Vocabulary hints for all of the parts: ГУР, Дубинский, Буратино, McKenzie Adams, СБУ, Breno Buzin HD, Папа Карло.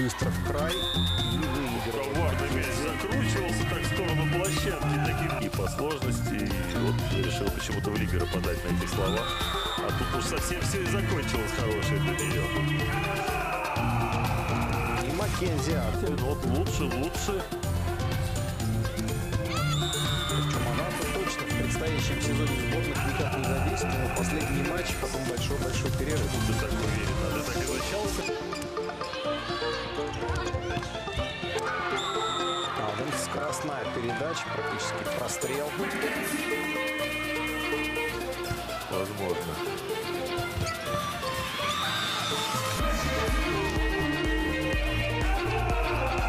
быстро в край и выиграл. Коварный мяч закручивался так в сторону площадки. Таким и по сложности. И вот решил почему-то в либеро подать на эти слова. А тут уж совсем все и закончилось хорошее для нее. И Маккензи Адамс. Вот лучше. Причем она точно в предстоящем сезоне сборных никак не задействовала. Последний матч, потом большой перерыв. Ты так уверенно, ты так изучался. Адамс, скоростная передача, практически прострел. Возможно.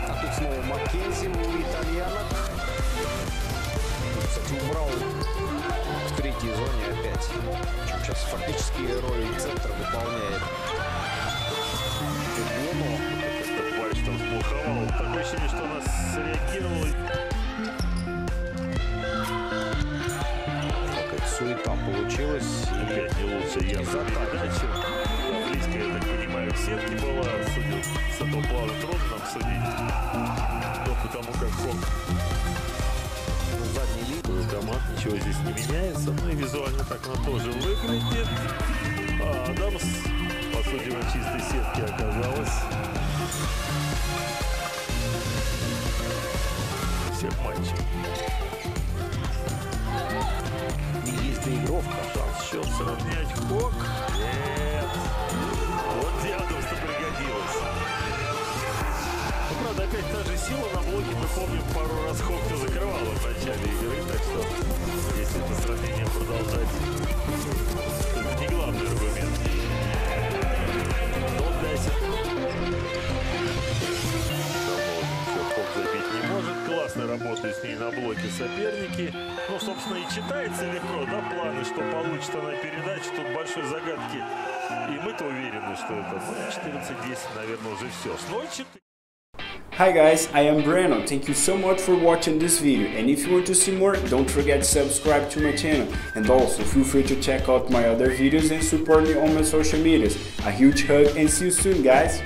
А тут снова Маккензи, у итальянок. Кстати, убрал в третьей зоне опять. Сейчас фактически роль центра выполняет. Пальчиком сплоховало. Такое ощущение, что она среагировала. Какая-то суета получилась. Опять не лучше я задачу. Близко, я так понимаю, в сетке была. С этого плана трудно нам судить. Только потому, как он. Задний линию команд. Ничего здесь не меняется. Ну и визуально так она тоже выглядит. А Адамс, по сути, на чистой сетке оказалась. Все матчи. И есть доигровка. Шанс счет сравнять. Хок. Нет. Вот где Адамс-то пригодилась. Ну, правда, опять та же сила на блоке. Мы помним, пару раз Хок-то закрывала в начале игры. Так что, если это сравнение продолжать, это не главный аргумент. Но Хок забить не может. Классно работают с ней на блоке соперники. Ну, собственно, и читается легко, да, планы, что получит она передачу. Тут большой загадки. И мы-то уверены, что это 14-10, наверное, уже все. С 0-4. Hi guys, I am Breno. Thank you so much for watching this video. And if you want to see more, don't forget to subscribe to my channel. And also feel free to check out my other videos and support me on my social medias. A huge hug and see you soon, guys.